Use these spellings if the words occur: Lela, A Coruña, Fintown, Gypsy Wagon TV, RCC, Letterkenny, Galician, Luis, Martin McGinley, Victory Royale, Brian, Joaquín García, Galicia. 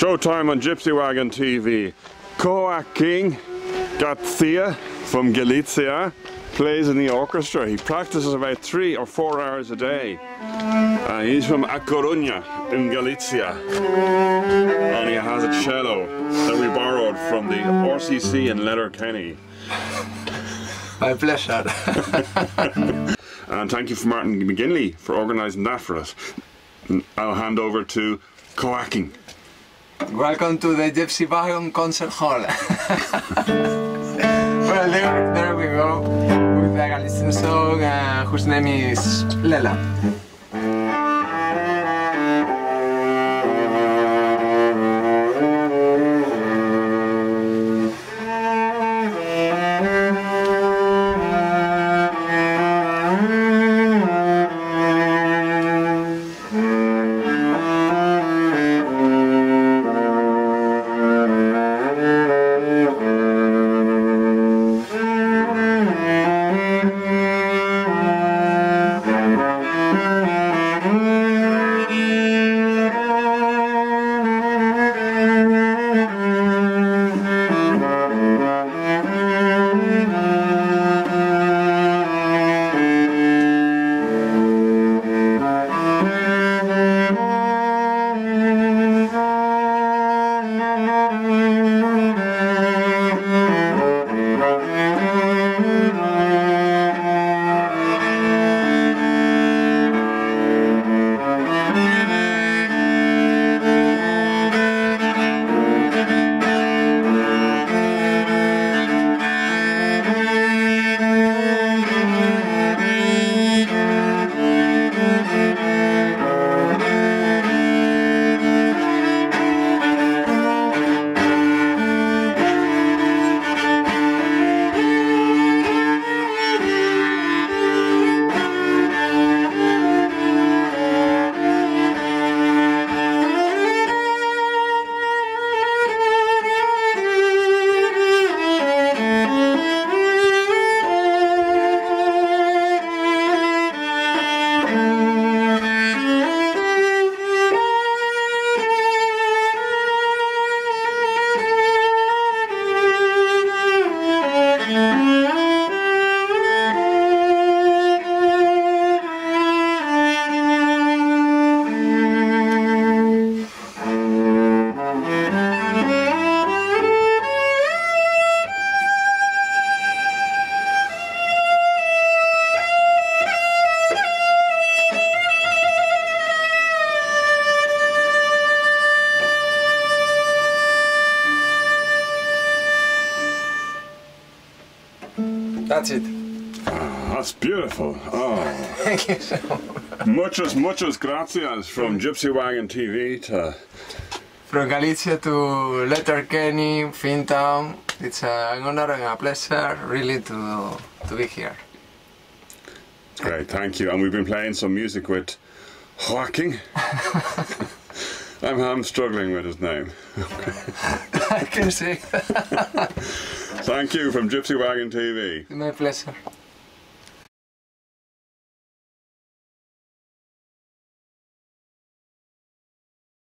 Showtime on Gypsy Wagon TV. Joaquín García from Galicia plays in the orchestra. He practices about 3 or 4 hours a day. He's from A Coruña in Galicia, and he has a cello that we borrowed from the RCC in Letterkenny. My pleasure. And thank you for Martin McGinley for organising that for us. I'll hand over to Joaquín. Welcome to the Gypsy Wagon Concert Hall. Well, there we go, with a Galician song whose name is Lela. That's it. Oh, that's beautiful. Oh. Thank you so much. Muchas gracias from Gypsy Wagon TV to... From Galicia to Letterkenny, Fintown. It's an honor and a pleasure really to be here. Great, thank you. And we've been playing some music with Joaquín. I'm struggling with his name. I can see. Thank you from Gypsy Wagon TV. My pleasure.